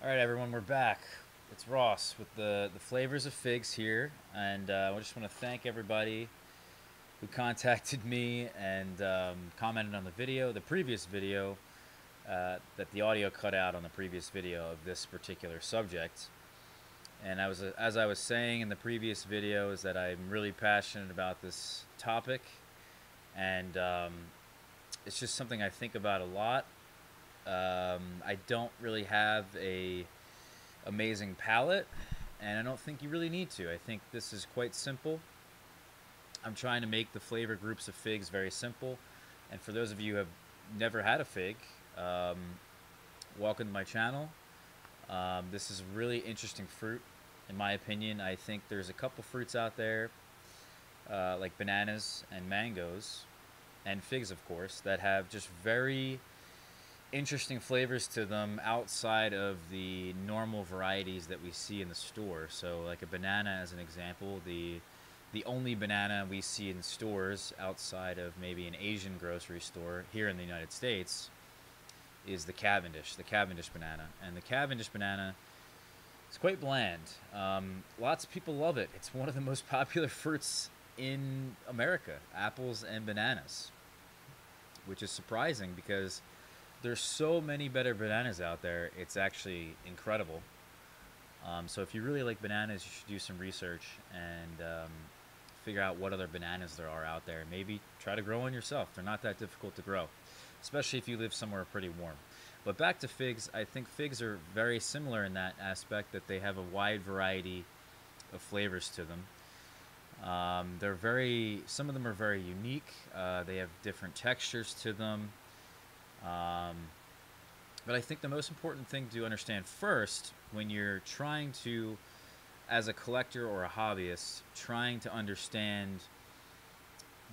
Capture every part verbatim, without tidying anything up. All right, everyone, we're back. It's Ross with the, the flavors of figs here, and uh, I just want to thank everybody who contacted me and um, commented on the video, the previous video, uh, that the audio cut out on the previous video of this particular subject. And I was, uh, as I was saying in the previous video, is that I'm really passionate about this topic, and um, it's just something I think about a lot. Um, I don't really have a amazing palette, and I don't think you really need to. I think this is quite simple. I'm trying to make the flavor groups of figs very simple, and for those of you who have never had a fig, um, welcome to my channel. Um, this is a really interesting fruit, in my opinion. I think there's a couple fruits out there, uh, like bananas and mangoes, and figs, of course, that have just very interesting flavors to them outside of the normal varieties that we see in the store. So like a banana as an example, the the only banana we see in stores outside of maybe an Asian grocery store here in the United States is the Cavendish, the Cavendish banana. And the Cavendish banana is quite bland. Um, lots of people love it. It's one of the most popular fruits in America, apples and bananas, which is surprising because there's so many better bananas out there. It's actually incredible. Um, so if you really like bananas, you should do some research and um, figure out what other bananas there are out there. Maybe try to grow one yourself. They're not that difficult to grow, especially if you live somewhere pretty warm. But back to figs, I think figs are very similar in that aspect that they have a wide variety of flavors to them. Um, they're very, some of them are very unique. Uh, they have different textures to them. Um, but I think the most important thing to understand first when you're trying to, as a collector or a hobbyist, trying to understand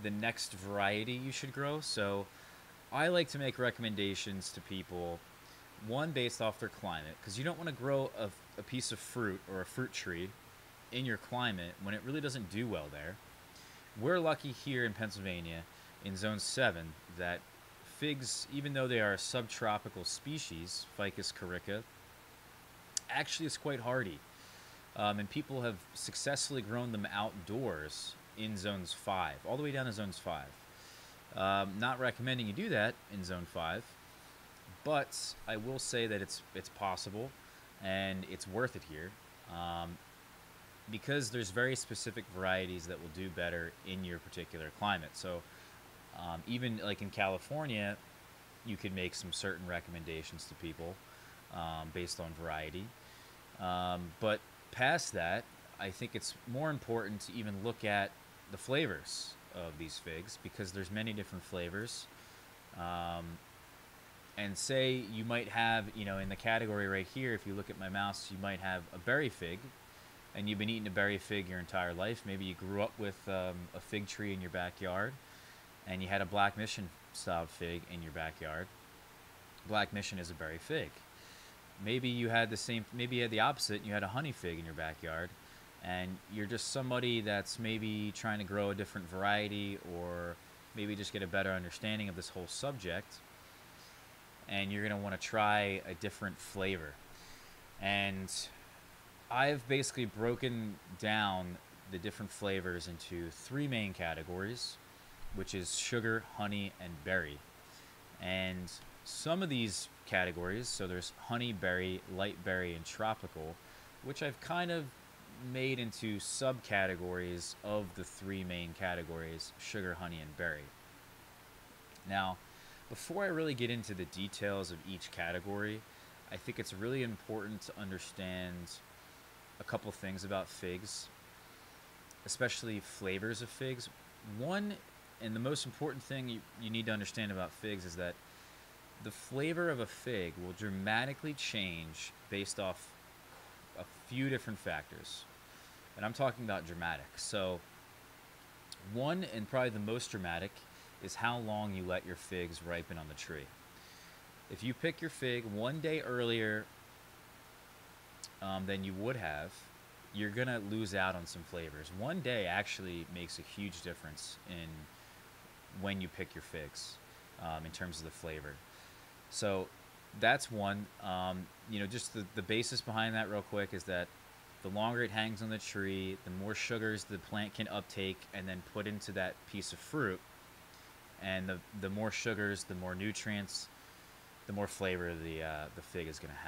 the next variety you should grow. So I like to make recommendations to people, one, based off their climate, because you don't want to grow a, a piece of fruit or a fruit tree in your climate when it really doesn't do well there. We're lucky here in Pennsylvania in zone seven that figs, even though they are a subtropical species, Ficus carica, actually is quite hardy. Um, and people have successfully grown them outdoors in zones five, all the way down to zones five. Um, not recommending you do that in zone five, but I will say that it's, it's possible and it's worth it here um, because there's very specific varieties that will do better in your particular climate. So Um, even like in California, you can make some certain recommendations to people um, based on variety. Um, but past that, I think it's more important to even look at the flavors of these figs because there's many different flavors. Um, and say you might have, you know, in the category right here, if you look at my mouse, you might have a berry fig. And you've been eating a berry fig your entire life. Maybe you grew up with um, a fig tree in your backyard, and you had a Black Mission style fig in your backyard. Black Mission is a berry fig. Maybe you had the same, maybe you had the opposite, and you had a honey fig in your backyard, and you're just somebody that's maybe trying to grow a different variety or maybe just get a better understanding of this whole subject, and you're gonna wanna try a different flavor. And I've basically broken down the different flavors into three main categories, which is sugar, honey, and berry. And some of these categories, so there's honey, berry, light berry, and tropical, which I've kind of made into subcategories of the three main categories, sugar, honey, and berry. Now, before I really get into the details of each category, I think it's really important to understand a couple things about figs, especially flavors of figs. One, and the most important thing you, you need to understand about figs is that the flavor of a fig will dramatically change based off a few different factors. And I'm talking about dramatic. So one, and probably the most dramatic, is how long you let your figs ripen on the tree. If you pick your fig one day earlier um, than you would have, you're going to lose out on some flavors. One day actually makes a huge difference in when you pick your figs um, in terms of the flavor. So that's one. Um, you know, just the, the basis behind that real quick is that the longer it hangs on the tree, the more sugars the plant can uptake and then put into that piece of fruit. And the, the more sugars, the more nutrients, the more flavor the, uh, the fig is going to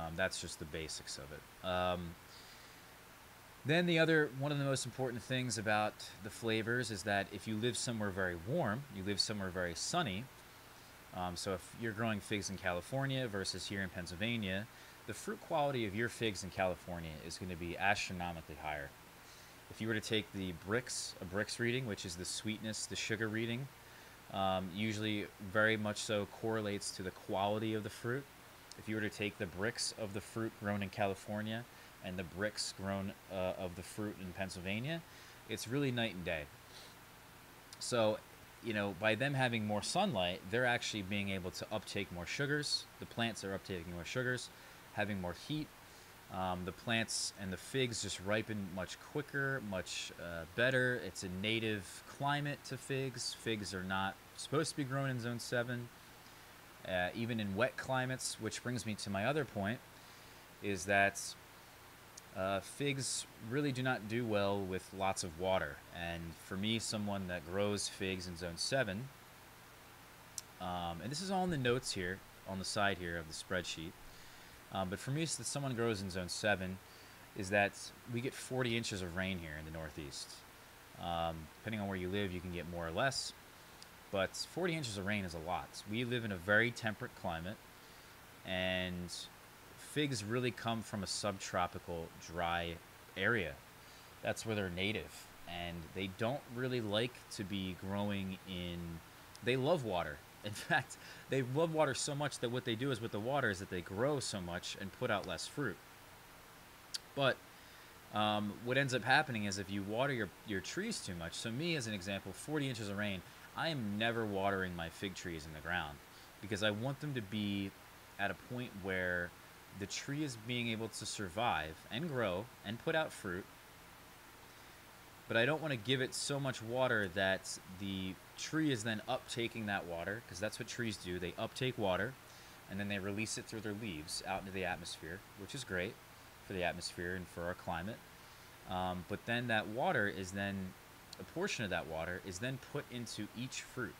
have. Um, that's just the basics of it. Um, then the other, one of the most important things about the flavors is that if you live somewhere very warm, you live somewhere very sunny. Um, so if you're growing figs in California versus here in Pennsylvania, the fruit quality of your figs in California is going to be astronomically higher. If you were to take the Brix, a Brix reading, which is the sweetness, the sugar reading, um, usually very much so correlates to the quality of the fruit. If you were to take the Brix of the fruit grown in California and the Brix grown uh, of the fruit in Pennsylvania, it's really night and day. So, you know, by them having more sunlight, they're actually being able to uptake more sugars. The plants are uptaking more sugars, having more heat. Um, the plants and the figs just ripen much quicker, much uh, better. It's a native climate to figs. Figs are not supposed to be grown in zone seven, uh, even in wet climates, which brings me to my other point, is that uh, figs really do not do well with lots of water. And for me, someone that grows figs in zone seven, um, and this is all in the notes here, on the side here of the spreadsheet, Um, but for me, so that someone grows in zone seven is that we get forty inches of rain here in the Northeast. Um, depending on where you live, you can get more or less. But forty inches of rain is a lot. We live in a very temperate climate, and figs really come from a subtropical dry area. That's where they're native, and they don't really like to be growing in... They love water. In fact, they love water so much that what they do is with the water is that they grow so much and put out less fruit. But um, what ends up happening is if you water your, your trees too much, so me as an example, forty inches of rain, I am never watering my fig trees in the ground because I want them to be at a point where the tree is being able to survive and grow and put out fruit. But I don't want to give it so much water that the tree is then uptaking that water, because that's what trees do. They uptake water, and then they release it through their leaves out into the atmosphere, which is great for the atmosphere and for our climate. Um, but then that water is then, a portion of that water is then put into each fruit.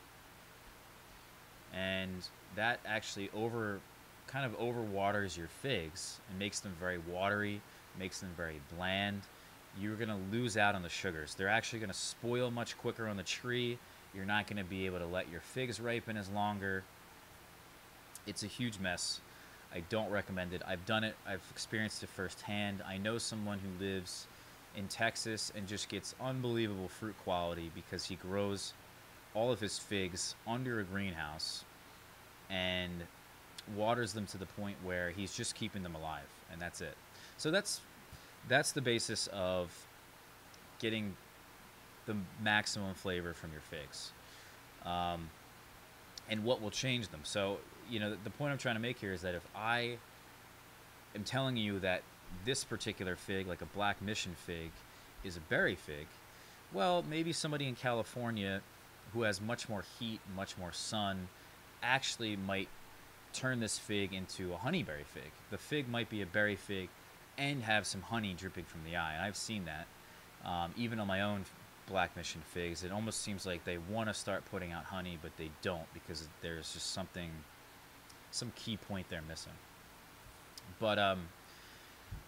And that actually over, kind of overwaters your figs and makes them very watery, makes them very bland. You're going to lose out on the sugars. They're actually going to spoil much quicker on the tree. You're not going to be able to let your figs ripen as longer. It's a huge mess. I don't recommend it. I've done it. I've experienced it firsthand. I know someone who lives in Texas and just gets unbelievable fruit quality because he grows all of his figs under a greenhouse and waters them to the point where he's just keeping them alive, and that's it. So that's... That's the basis of getting the maximum flavor from your figs, um, and what will change them. So, you know, the point I'm trying to make here is that if I am telling you that this particular fig, like a Black Mission fig, is a berry fig, well, maybe somebody in California who has much more heat, much more sun, actually might turn this fig into a honeyberry fig. The fig might be a berry fig and have some honey dripping from the eye. And I've seen that. Um, even on my own Black Mission figs, it almost seems like they want to start putting out honey, but they don't, because there's just something, some key point they're missing. But, um,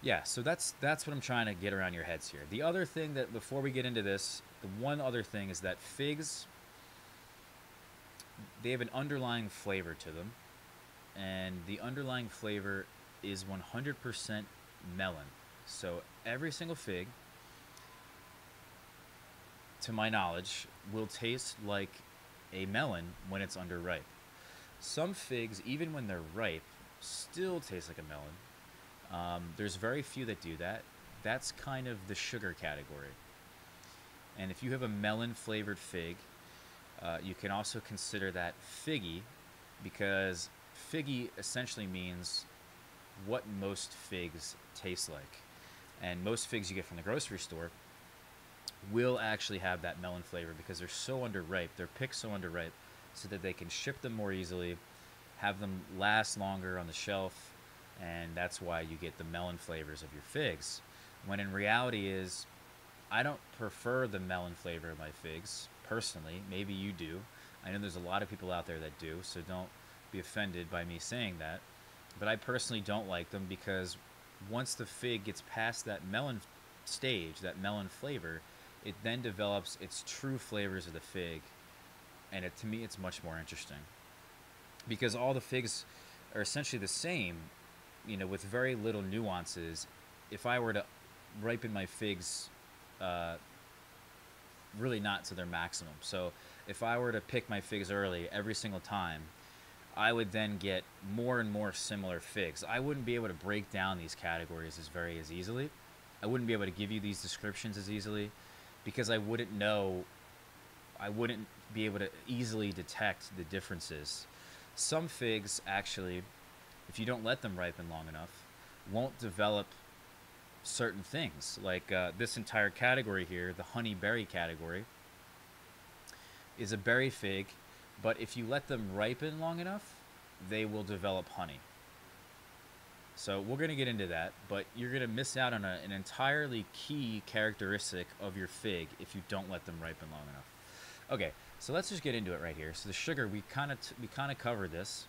yeah, so that's, that's what I'm trying to get around your heads here. The other thing that, before we get into this, the one other thing is that figs, they have an underlying flavor to them. And the underlying flavor is one hundred percent melon. So every single fig, to my knowledge, will taste like a melon when it's underripe. Some figs, even when they're ripe, still taste like a melon. Um, there's very few that do that. That's kind of the sugar category. And if you have a melon flavored fig, uh, you can also consider that figgy, because figgy essentially means what most figs taste like. And most figs you get from the grocery store will actually have that melon flavor because they're so underripe, they're picked so underripe so that they can ship them more easily, have them last longer on the shelf, and that's why you get the melon flavors of your figs. When in reality is, I don't prefer the melon flavor of my figs, personally. Maybe you do. I know there's a lot of people out there that do, so don't be offended by me saying that. But I personally don't like them because once the fig gets past that melon stage, that melon flavor, it then develops its true flavors of the fig. And it, to me, it's much more interesting. Because all the figs are essentially the same, you know, with very little nuances. If I were to ripen my figs, uh, really not to their maximum. So if I were to pick my figs early every single time, I would then get more and more similar figs. I wouldn't be able to break down these categories as very as easily. I wouldn't be able to give you these descriptions as easily because I wouldn't know, I wouldn't be able to easily detect the differences. Some figs actually, if you don't let them ripen long enough, won't develop certain things. Like uh, this entire category here, the honey berry category, is a berry fig, but if you let them ripen long enough, they will develop honey. So we're going to get into that, but you're going to miss out on a, an entirely key characteristic of your fig if you don't let them ripen long enough. Okay, so let's just get into it right here. So the sugar, we kind of we kind of covered this.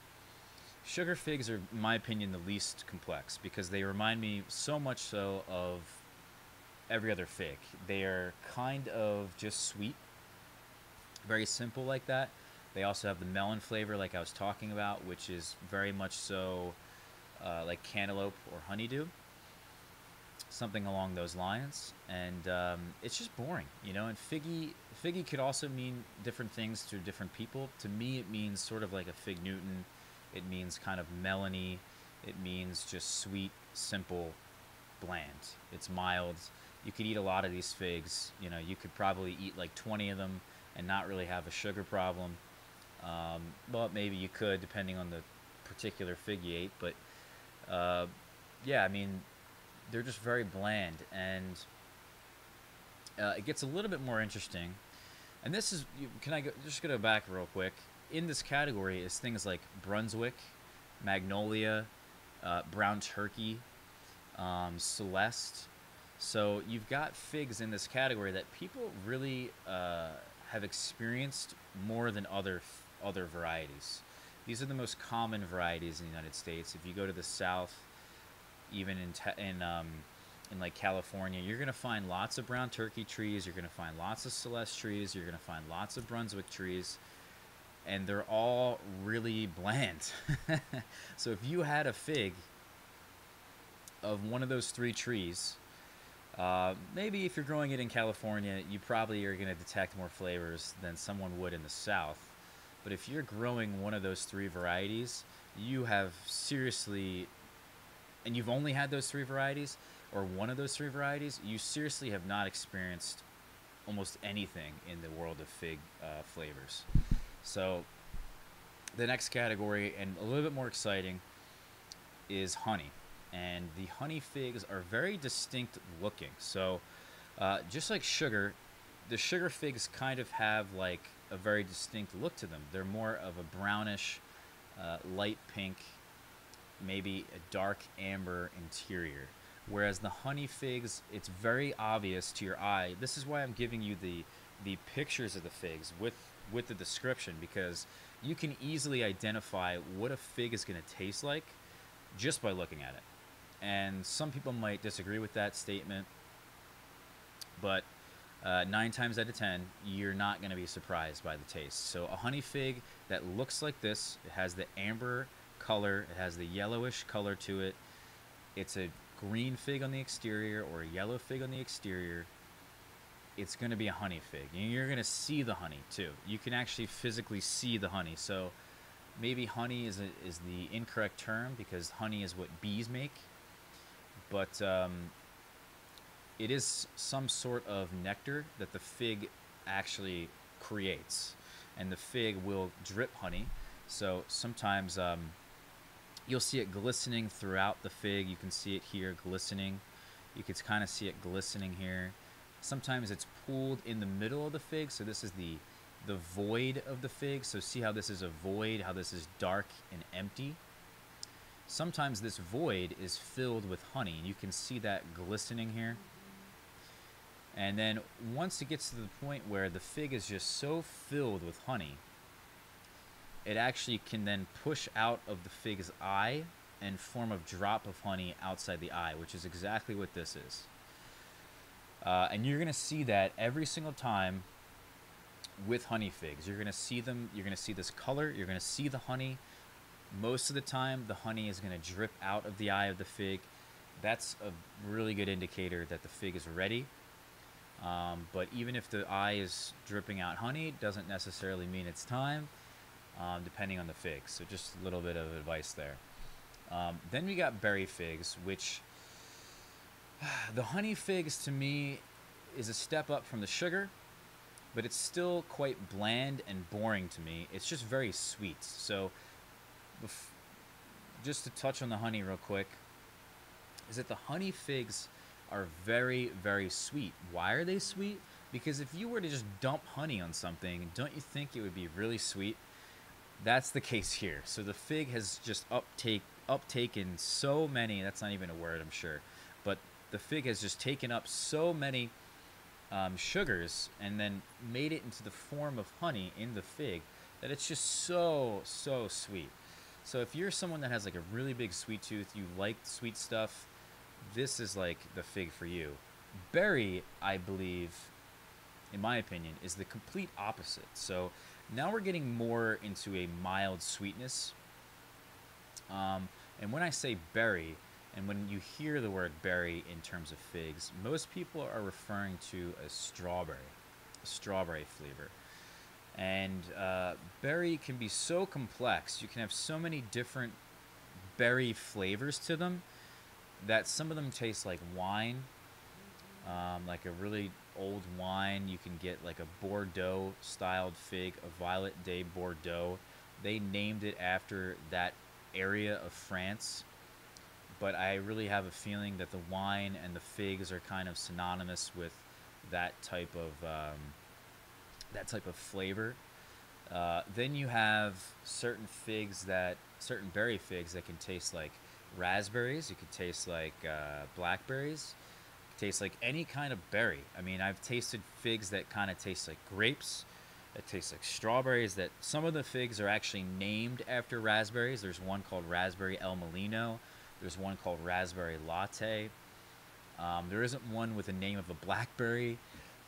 Sugar figs are, in my opinion, the least complex because they remind me so much so of every other fig. They are kind of just sweet, very simple like that. They also have the melon flavor like I was talking about, which is very much so uh, like cantaloupe or honeydew, something along those lines. And um, it's just boring, you know, and figgy, figgy could also mean different things to different people. To me, it means sort of like a fig Newton. It means kind of melony. It means just sweet, simple, bland. It's mild. You could eat a lot of these figs. You know, you could probably eat like twenty of them and not really have a sugar problem. Um, well, maybe you could, depending on the particular fig you ate. But uh, yeah, I mean, they're just very bland. And uh, it gets a little bit more interesting. And this is, can I go, just go back real quick. In this category is things like Brunswick, Magnolia, uh, Brown Turkey, um, Celeste. So you've got figs in this category that people really uh, have experienced more than other other varieties. These are the most common varieties in the United States. If you go to the South, even in in, um, in like California, you're gonna find lots of Brown Turkey trees. You're gonna find lots of Celeste trees. You're gonna find lots of Brunswick trees. And they're all really bland. So if you had a fig of one of those three trees, uh, maybe if you're growing it in California, you probably are going to detect more flavors than someone would in the South. But if you're growing one of those three varieties, you have seriously, and you've only had those three varieties, or one of those three varieties, you seriously have not experienced almost anything in the world of fig uh, flavors. So the next category, and a little bit more exciting, is honey. And the honey figs are very distinct looking. So uh, just like sugar, the sugar figs kind of have like a very distinct look to them. They're more of a brownish, uh, light pink, maybe a dark amber interior. Whereas the honey figs, it's very obvious to your eye. This is why I'm giving you the, the pictures of the figs with with the description, because you can easily identify what a fig is going to taste like just by looking at it. And some people might disagree with that statement, but uh, nine times out of ten, you're not going to be surprised by the taste. So a honey fig that looks like this, it has the amber color, it has the yellowish color to it. It's a green fig on the exterior or a yellow fig on the exterior. It's going to be a honey fig, and you're going to see the honey too. You can actually physically see the honey. So maybe honey is a, is the incorrect term, because honey is what bees make, but um, it is some sort of nectar that the fig actually creates, and the fig will drip honey. So sometimes um, you'll see it glistening throughout the fig. You can see it here glistening. You can kind of see it glistening here. Sometimes it's pooled in the middle of the fig, so this is the the void of the fig. So see how this is a void, how this is dark and empty. Sometimes this void is filled with honey, and you can see that glistening here. And then once it gets to the point where the fig is just so filled with honey, it actually can then push out of the fig's eye and form a drop of honey outside the eye, which is exactly what this is. Uh, and you're gonna see that every single time with honey figs. You're gonna see them, you're gonna see this color, you're gonna see the honey. Most of the time, the honey is gonna drip out of the eye of the fig. That's a really good indicator that the fig is ready. Um, but even if the eye is dripping out honey, it doesn't necessarily mean it's time, um, depending on the fig. So just a little bit of advice there. Um, then we got berry figs, which the honey figs to me is a step up from the sugar, but it's still quite bland and boring to me. It's just very sweet. So just to touch on the honey real quick, is that the honey figs are very, very sweet. Why are they sweet? Because if you were to just dump honey on something, don't you think it would be really sweet? That's the case here. So the fig has just uptake, uptaken so many, that's not even a word, I'm sure, but the fig has just taken up so many um, sugars and then made it into the form of honey in the fig that it's just so, so sweet. So if you're someone that has like a really big sweet tooth, you like sweet stuff, this is like the fig for you. Berry, I believe, in my opinion, is the complete opposite. So now we're getting more into a mild sweetness. Um, and when I say berry, and when you hear the word berry in terms of figs, most people are referring to a strawberry, a strawberry flavor. And uh, berry can be so complex. You can have so many different berry flavors to them that some of them taste like wine, um, like a really old wine. You can get like a Bordeaux-styled fig, a Violet de Bordeaux. They named it after that area of France, but I really have a feeling that the wine and the figs are kind of synonymous with that type of um, that type of flavor. Uh, then you have certain figs that, certain berry figs that can taste like raspberries. It could taste like uh, blackberries. It tastes like any kind of berry. I mean, I've tasted figs that kind of taste like grapes. It tastes like strawberries. That some of the figs are actually named after raspberries. There's one called Raspberry El Molino. There's one called Raspberry Latte. Um, there isn't one with the name of a blackberry,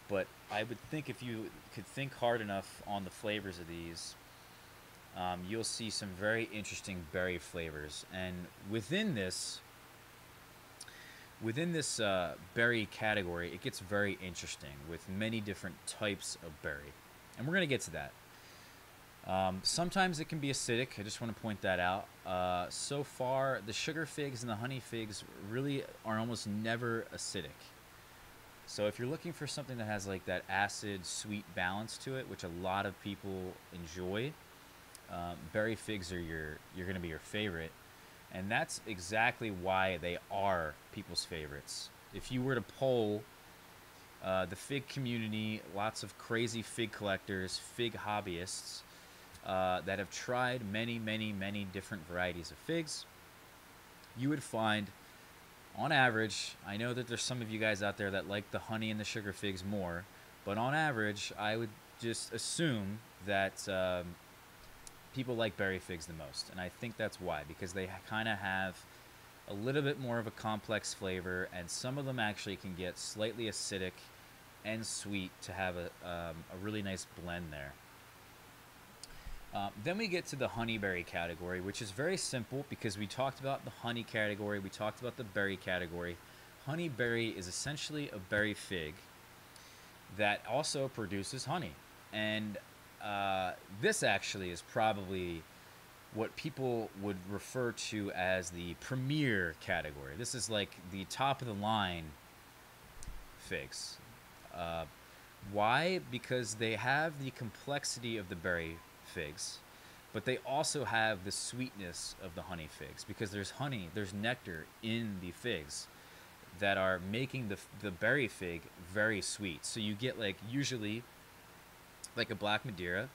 but I would think if you could think hard enough on the flavors of these, Um, you'll see some very interesting berry flavors. And within this, within this uh, berry category, it gets very interesting with many different types of berry. And we're going to get to that. Um, sometimes it can be acidic. I just want to point that out. Uh, so far, the sugar figs and the honey figs really are almost never acidic. So if you're looking for something that has like that acid sweet balance to it, which a lot of people enjoy, Um, berry figs are your you're gonna be your favorite, and that's exactly why they are people's favorites. If you were to poll uh, the fig community, lots of crazy fig collectors, fig hobbyists uh, that have tried many many many different varieties of figs, you would find on average, I know that there's some of you guys out there that like the honey and the sugar figs more, but on average I would just assume that um, people like berry figs the most, and I think that's why, because they kind of have a little bit more of a complex flavor, and some of them actually can get slightly acidic and sweet to have a, um, a really nice blend there. Uh, then we get to the honeyberry category, which is very simple because we talked about the honey category, we talked about the berry category. Honeyberry is essentially a berry fig that also produces honey, and Uh, this actually is probably what people would refer to as the premier category. This is like the top of the line figs. Uh, why? Because they have the complexity of the berry figs, but they also have the sweetness of the honey figs, because there's honey, there's nectar in the figs that are making the, the berry fig very sweet. So you get like usually like a Black Madeira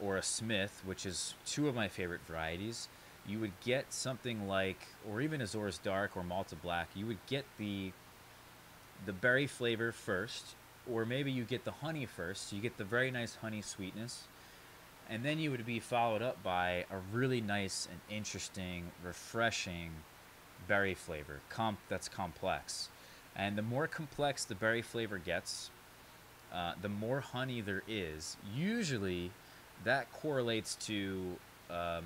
or a Smith, which is two of my favorite varieties, you would get something like, or even Azores Dark or Malta Black, you would get the the berry flavor first, or maybe you get the honey first, so you get the very nice honey sweetness, and then you would be followed up by a really nice and interesting, refreshing berry flavor comp that's complex. And the more complex the berry flavor gets, uh, the more honey there is. Usually that correlates to um,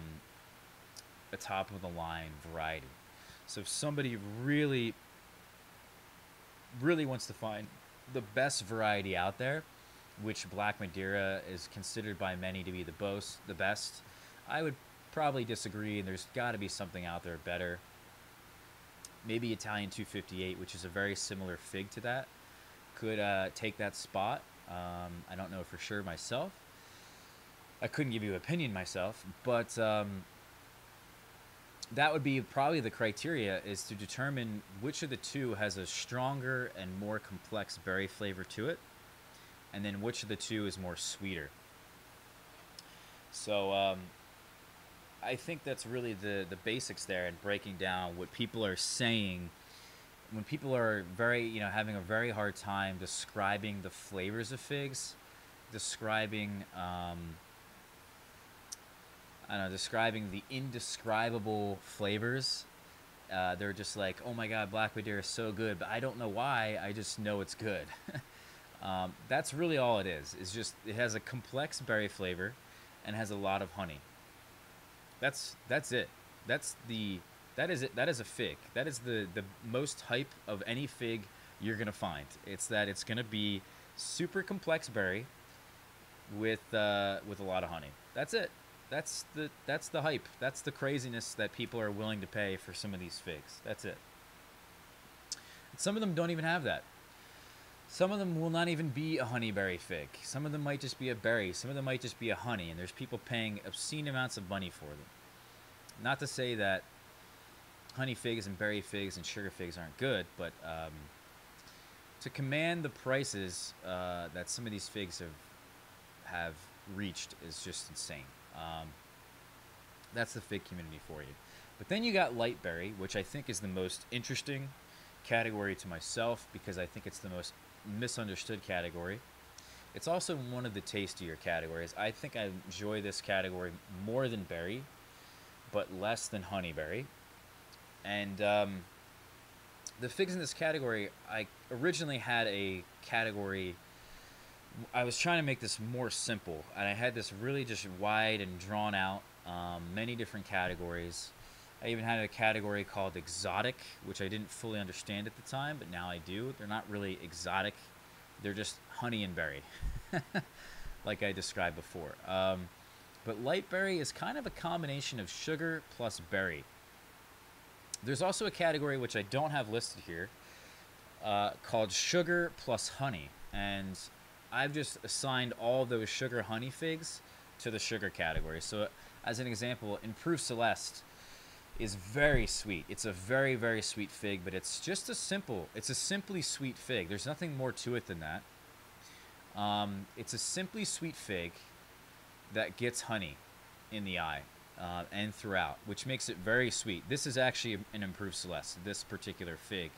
a top-of-the-line variety. So if somebody really, really wants to find the best variety out there, which Black Madeira is considered by many to be the, boast, the best, I would probably disagree, and there's got to be something out there better. Maybe Italian two fifty-eight, which is a very similar fig to that, could uh, take that spot. Um, I don't know for sure myself. I couldn't give you an opinion myself, but um, that would be probably the criteria, is to determine which of the two has a stronger and more complex berry flavor to it, and then which of the two is more sweeter. So um, I think that's really the, the basics there, and breaking down what people are saying. When people are very, you know, having a very hard time describing the flavors of figs, describing, um, I don't know, describing the indescribable flavors, uh, they're just like, oh my God, Black Madeira is so good, but I don't know why, I just know it's good. um, that's really all it is. It's just, it has a complex berry flavor and has a lot of honey. That's that's it. That's the that is it. That is a fig. That is the the most hype of any fig you're gonna find. It's that it's gonna be super complex berry with uh, with a lot of honey. That's it. That's the that's the hype. That's the craziness that people are willing to pay for some of these figs. That's it. And some of them don't even have that. Some of them will not even be a honeyberry fig. Some of them might just be a berry. Some of them might just be a honey. And there's people paying obscene amounts of money for them. Not to say that honey figs and berry figs and sugar figs aren't good, but um, to command the prices uh, that some of these figs have, have reached is just insane. Um, that's the fig community for you. But then you got light berry, which I think is the most interesting category to myself, because I think it's the most misunderstood category. It's also one of the tastier categories. I think I enjoy this category more than berry, but less than honeyberry. And um, the figs in this category, I originally had a category, I was trying to make this more simple, and I had this really just wide and drawn out, um, many different categories. I even had a category called exotic, which I didn't fully understand at the time, but now I do. They're not really exotic. They're just honey and berry, like I described before. Um, but light berry is kind of a combination of sugar plus berry. There's also a category, which I don't have listed here, uh, called sugar plus honey. And I've just assigned all those sugar honey figs to the sugar category. So as an example, Improved Celeste is very sweet. It's a very, very sweet fig, but it's just a simple, it's a simply sweet fig. There's nothing more to it than that. Um, it's a simply sweet fig that gets honey in the eye uh, and throughout, which makes it very sweet. This is actually an Improved Celeste, this particular fig.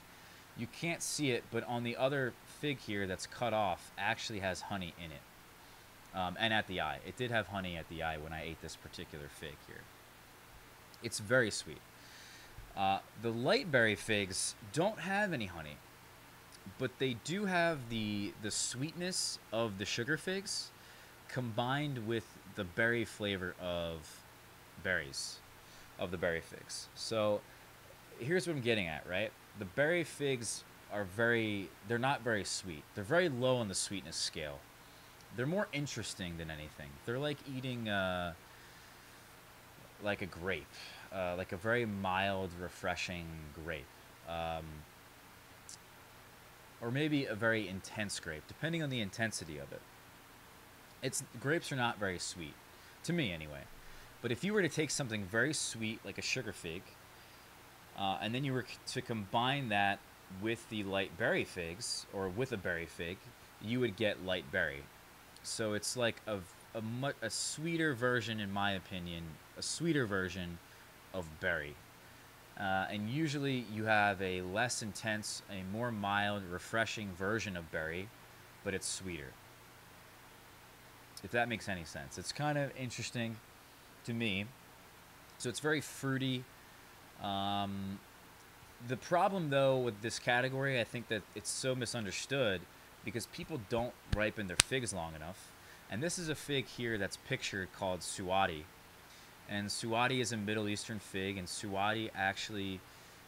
You can't see it, but on the other fig here that's cut off actually has honey in it um, and at the eye. It did have honey at the eye when I ate this particular fig here. It's very sweet. Uh, the light berry figs don't have any honey, but they do have the, the sweetness of the sugar figs combined with the berry flavor of berries, of the berry figs. So here's what I'm getting at, right? The berry figs are very, they're not very sweet. They're very low on the sweetness scale. They're more interesting than anything. They're like eating uh, like a grape, uh, like a very mild, refreshing grape, um, or maybe a very intense grape, depending on the intensity of it. It's, grapes are not very sweet, to me anyway. But if you were to take something very sweet, like a sugar fig, uh, and then you were to combine that with the light berry figs, or with a berry fig, you would get light berry. So it's like a, a, mu a sweeter version, in my opinion, a sweeter version of berry. Uh, and usually you have a less intense, a more mild, refreshing version of berry, but it's sweeter. If that makes any sense. It's kind of interesting to me. So it's very fruity. Um, the problem, though, with this category, I think that it's so misunderstood because people don't ripen their figs long enough. And this is a fig here that's pictured called Suwadi. And Suwadi is a Middle Eastern fig, and Suwadi actually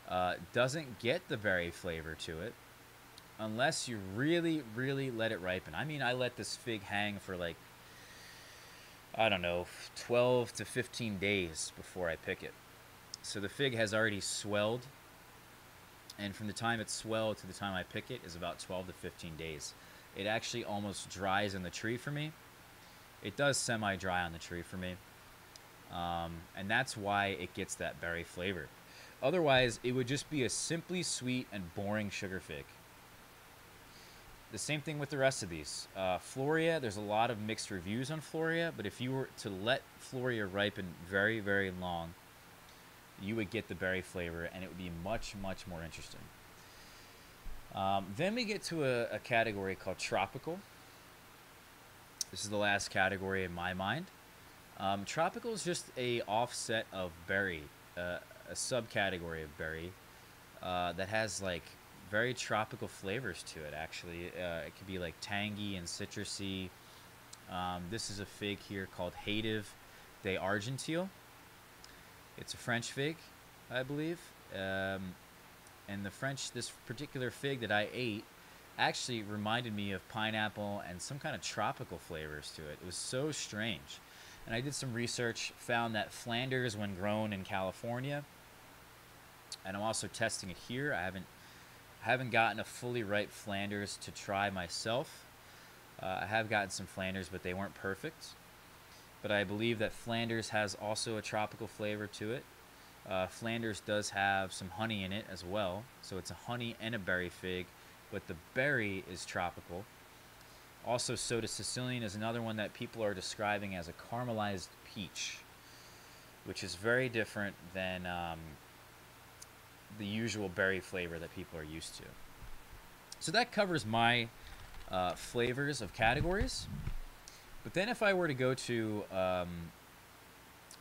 uh, doesn't get the berry flavor to it unless you really, really let it ripen. I mean, I let this fig hang for like, I don't know, twelve to fifteen days before I pick it. So the fig has already swelled, and from the time it swelled to the time I pick it is about twelve to fifteen days. It actually almost dries in the tree for me. It does semi-dry on the tree for me. Um, and that's why it gets that berry flavor. Otherwise, it would just be a simply sweet and boring sugar fig. The same thing with the rest of these. Uh, Floria, there's a lot of mixed reviews on Floria, but if you were to let Floria ripen very, very long, you would get the berry flavor, and it would be much, much more interesting. Um, then we get to a, a category called tropical. This is the last category in my mind. Um, tropical is just a offset of berry, uh, a subcategory of berry uh, that has like very tropical flavors to it. Actually, uh, it could be like tangy and citrusy. Um, this is a fig here called Hative de Argentile. It's a French fig, I believe. Um, and the French, this particular fig that I ate, actually reminded me of pineapple and some kind of tropical flavors to it. It was so strange. And I did some research, found that Flanders, when grown in California, and I'm also testing it here. I haven't haven't gotten a fully ripe Flanders to try myself. Uh, I have gotten some Flanders, but they weren't perfect. But I believe that Flanders has also a tropical flavor to it. Uh, Flanders does have some honey in it as well, so it's a honey and a berry fig, but the berry is tropical. Also, Soda Sicilian is another one that people are describing as a caramelized peach, which is very different than um, the usual berry flavor that people are used to. So that covers my uh, flavors of categories. But then if I were to go to um,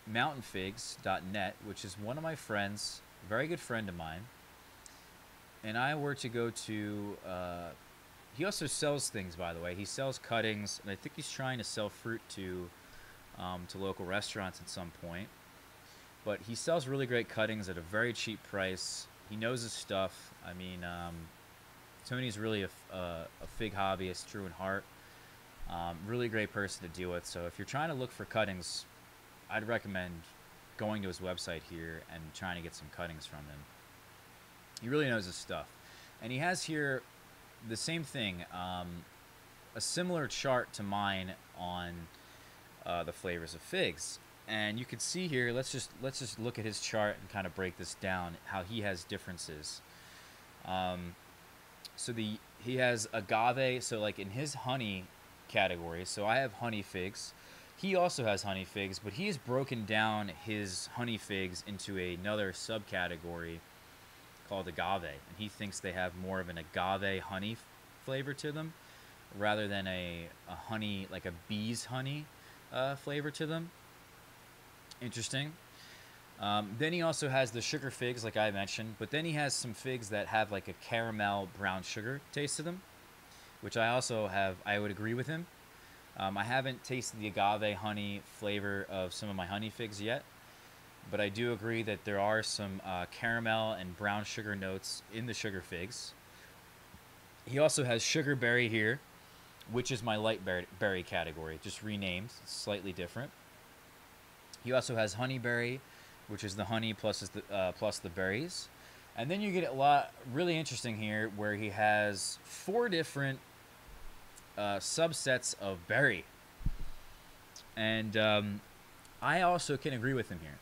mountain figs dot net, which is one of my friends, a very good friend of mine, and I were to go to... Uh, He also sells things, by the way. He sells cuttings, and I think he's trying to sell fruit to um, to local restaurants at some point. But he sells really great cuttings at a very cheap price. He knows his stuff. I mean, um, Tony's really a, a, a fig hobbyist, true in heart. Um, really great person to deal with. So if you're trying to look for cuttings, I'd recommend going to his website here and trying to get some cuttings from him. He really knows his stuff. And he has here... the same thing, um, a similar chart to mine on uh, the flavors of figs, and you can see here. Let's just let's just look at his chart and kind of break this down. How he has differences. Um, so the he has agave. So like in his honey category. So I have honey figs. He also has honey figs, but he has broken down his honey figs into another subcategory called agave, and he thinks they have more of an agave honey flavor to them rather than a, a honey, like a bee's honey uh, flavor to them. Interesting. Um, then he also has the sugar figs, like I mentioned, but then he has some figs that have like a caramel brown sugar taste to them, which I also have, I would agree with him. Um, I haven't tasted the agave honey flavor of some of my honey figs yet, but I do agree that there are some uh, caramel and brown sugar notes in the sugar figs. He also has sugar berry here, which is my light berry, berry category, just renamed. It's slightly different. He also has honey berry, which is the honey plus the, uh, plus the berries. And then you get a lot really interesting here where he has four different uh, subsets of berry. And um, I also can agree with him here.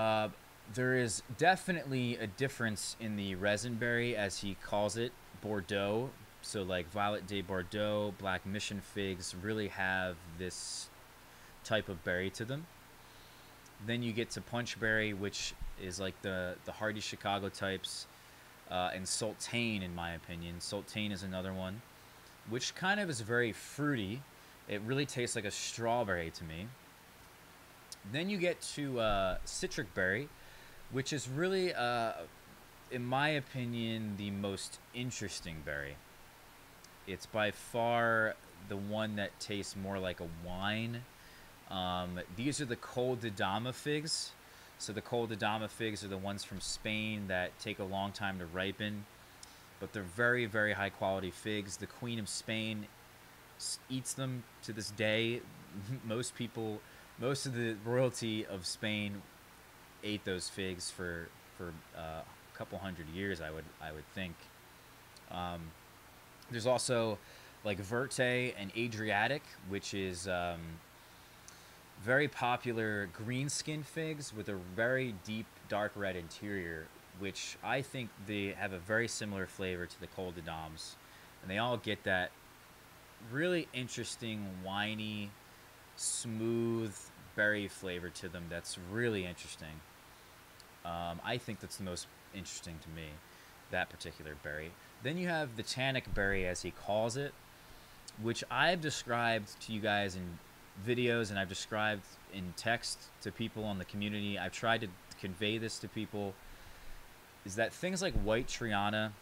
Uh, there is definitely a difference in the resin berry, as he calls it, Bordeaux So like Violet de Bordeaux, Black Mission figs really have this type of berry to them. Then you get to punchberry, which is like the, the hardy Chicago types, uh, and sultane, in my opinion. Sultane is another one, which kind of is very fruity. It really tastes like a strawberry to me. Then you get to uh, citric berry, which is really, uh, in my opinion, the most interesting berry. It's by far the one that tastes more like a wine. Um, these are the Col de Dama figs. So the Col de Dama figs are the ones from Spain that take a long time to ripen, but they're very, very high quality figs. The Queen of Spain eats them to this day. Most people, most of the royalty of Spain ate those figs for, for uh, a couple hundred years, I would, I would think. Um, there's also like Verte and Adriatic, which is... Um, very popular green skin figs with a very deep dark red interior, which I think they have a very similar flavor to the Col de Dames, and they all get that really interesting winey smooth berry flavor to them. That's really interesting. um, I think that's the most interesting to me, that particular berry. Then you have the tannic berry, as he calls it, which I've described to you guys in videos, and I've described in text to people on the community. I've tried to convey this to people, is that things like White Triana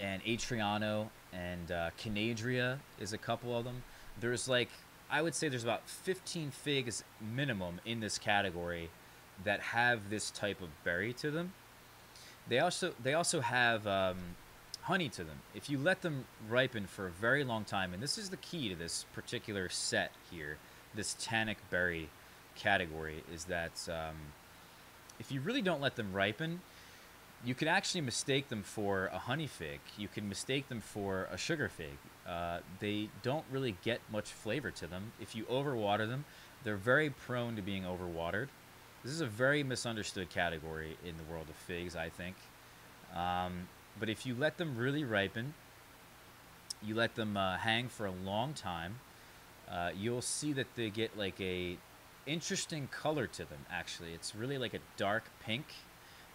and Atriano and uh, Canadria is a couple of them. There's like, I would say there's about fifteen figs minimum in this category that have this type of berry to them. They also, they also have um, honey to them. If you let them ripen for a very long time, and this is the key to this particular set here, this tannic berry category, is that um, if you really don't let them ripen, you can actually mistake them for a honey fig. You can mistake them for a sugar fig. Uh, they don't really get much flavor to them. If you overwater them, they're very prone to being overwatered. This is a very misunderstood category in the world of figs, I think. Um, But if you let them really ripen, you let them uh, hang for a long time, uh, you'll see that they get like a interesting color to them, actually. It's really like a dark pink.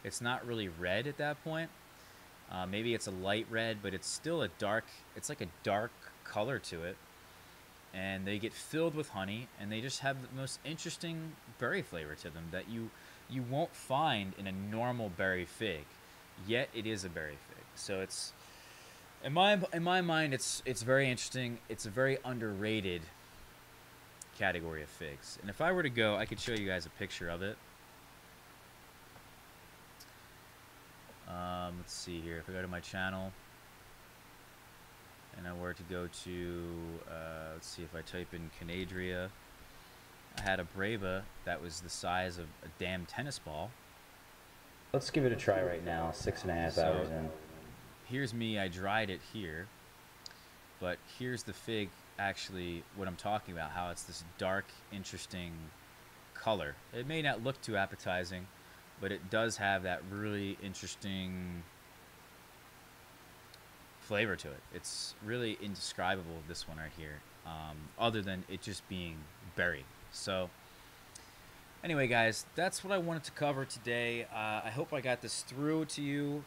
It's not really red at that point. Uh, maybe it's a light red, but it's still a dark, it's like a dark color to it. And they get filled with honey, and they just have the most interesting berry flavor to them that you, you won't find in a normal berry fig. Yet it is a berry fig. So it's, in my in my mind, it's it's very interesting. It's a very underrated category of figs. And if I were to go, I could show you guys a picture of it. Um, let's see here. If I go to my channel, and I were to go to, uh, let's see, if I type in Canadria, I had a Breba that was the size of a damn tennis ball. Let's give it a try right now, six and a half so, hours in. Here's me, I dried it here, but here's the fig, actually, what I'm talking about, how it's this dark, interesting color. It may not look too appetizing, but it does have that really interesting flavor to it. It's really indescribable, this one right here, um, other than it just being berry. So... anyway, guys, that's what I wanted to cover today. Uh, I hope I got this through to you.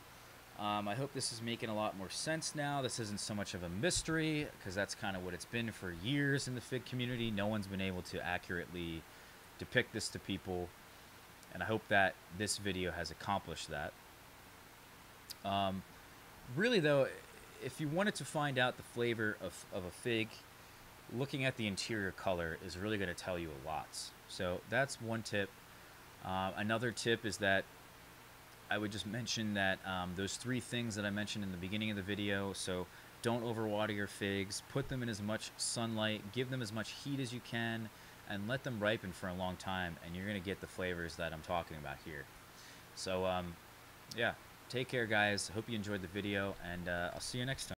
Um, I hope this is making a lot more sense now. This isn't so much of a mystery, because that's kind of what it's been for years in the fig community. No one's been able to accurately depict this to people, and I hope that this video has accomplished that. Um, really, though, if you wanted to find out the flavor of, of a fig, looking at the interior color is really going to tell you a lot. So that's one tip. Uh, another tip is that I would just mention that um, those three things that I mentioned in the beginning of the video. So don't overwater your figs. Put them in as much sunlight. Give them as much heat as you can. And let them ripen for a long time. And you're going to get the flavors that I'm talking about here. So um, yeah, take care, guys. Hope you enjoyed the video. And uh, I'll see you next time.